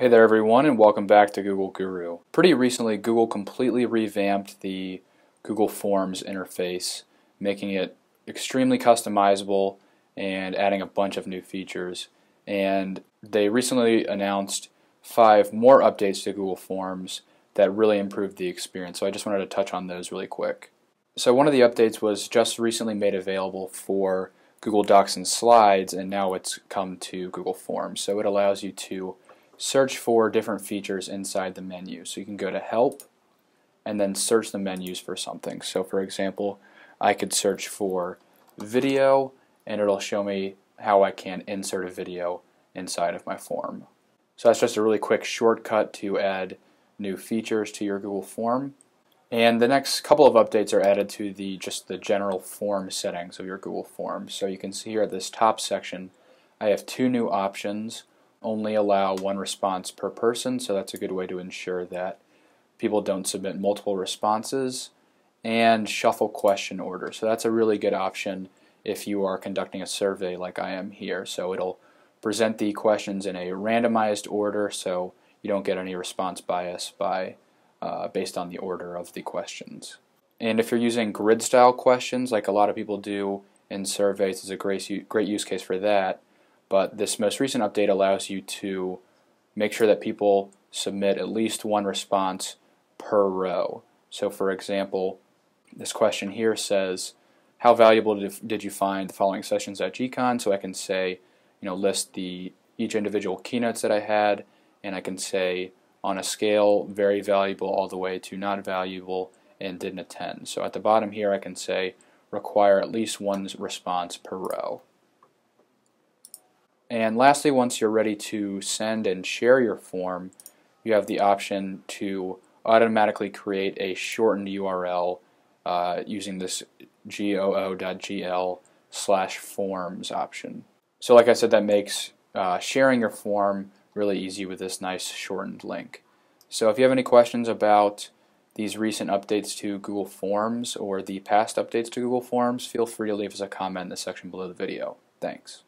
Hey there everyone, and welcome back to Google Guru. Pretty recently, Google completely revamped the Google Forms interface, making it extremely customizable and adding a bunch of new features. And they recently announced 5 more updates to Google Forms that really improved the experience. So I just wanted to touch on those really quick. So one of the updates was just recently made available for Google Docs and Slides, and now it's come to Google Forms. So it allows you to search for different features inside the menu. So you can go to Help and then search the menus for something. So for example, I could search for video and it'll show me how I can insert a video inside of my form. So that's just a really quick shortcut to add new features to your Google Form. And the next couple of updates are added to just the general form settings of your Google Form. So you can see here at this top section, I have 2 new options. Only allow 1 response per person, so that's a good way to ensure that people don't submit multiple responses, and shuffle question order. So that's a really good option if you are conducting a survey like I am here. So it'll present the questions in a randomized order, so you don't get any response bias based on the order of the questions. And if you're using grid style questions like a lot of people do in surveys, it's a great use case for that. But this most recent update allows you to make sure that people submit at least 1 response per row. So for example, this question here says, how valuable did you find the following sessions at GCon? So I can say, list each individual keynotes that I had, and I can say on a scale very valuable all the way to not valuable and didn't attend. So at the bottom here I can say require at least 1 response per row. And lastly, once you're ready to send and share your form, you have the option to automatically create a shortened URL using this goo.gl/forms option. So like I said, that makes sharing your form really easy with this nice shortened link. So if you have any questions about these recent updates to Google Forms or the past updates to Google Forms, feel free to leave us a comment in the section below the video. Thanks.